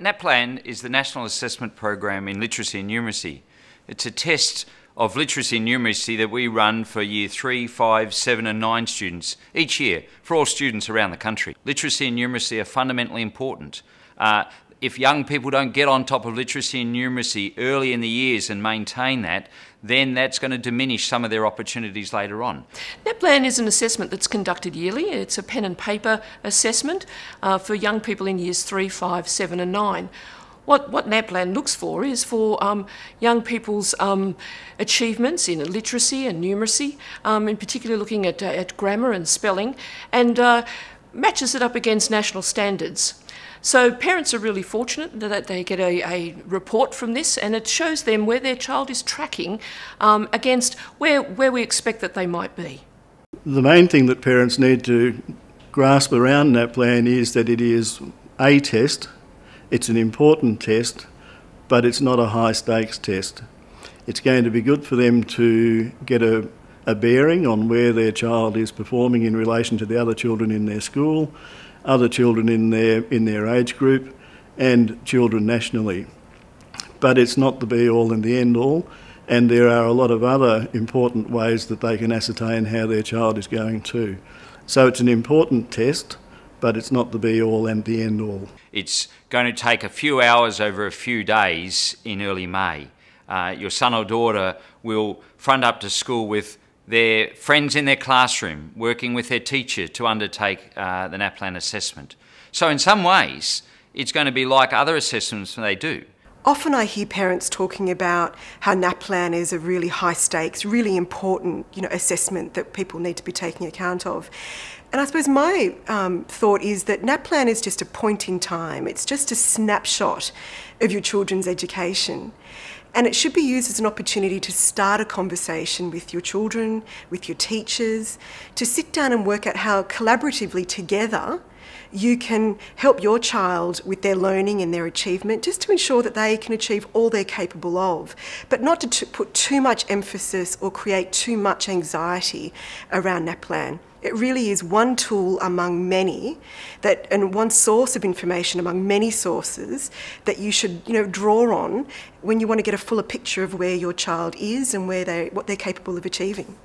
NAPLAN is the National Assessment Program in Literacy and Numeracy. It's a test of literacy and numeracy that we run for Year 3, 5, 7 and 9 students each year for all students around the country. Literacy and numeracy are fundamentally important. If young people don't get on top of literacy and numeracy early in the years and maintain that, then that's going to diminish some of their opportunities later on. NAPLAN is an assessment that's conducted yearly. It's a pen and paper assessment for young people in years 3, 5, 7 and 9. What NAPLAN looks for is for young people's achievements in literacy and numeracy, in particular looking at grammar and spelling, and matches it up against national standards. So parents are really fortunate that they get a report from this, and it shows them where their child is tracking against where we expect that they might be. The main thing that parents need to grasp around NAPLAN is that it is a test. It's an important test, but it's not a high stakes test. It's going to be good for them to get a bearing on where their child is performing in relation to the other children in their school, other children in their age group, and children nationally. But it's not the be-all and the end-all, and there are a lot of other important ways that they can ascertain how their child is going too. So it's an important test, but it's not the be-all and the end-all. It's going to take a few hours over a few days in early May. Your son or daughter will front up to school with their friends in their classroom, working with their teacher to undertake the NAPLAN assessment. So in some ways, it's going to be like other assessments they do. Often I hear parents talking about how NAPLAN is a really high stakes, really important, you know, assessment that people need to be taking account of. And I suppose my thought is that NAPLAN is just a point in time. It's just a snapshot of your children's education. And it should be used as an opportunity to start a conversation with your children, with your teachers, to sit down and work out how collaboratively together you can help your child with their learning and their achievement, just to ensure that they can achieve all they're capable of, but not to put too much emphasis or create too much anxiety around NAPLAN. It really is one tool among many, and one source of information among many sources that you should, you know, draw on when you want to get a fuller picture of where your child is and what they're capable of achieving.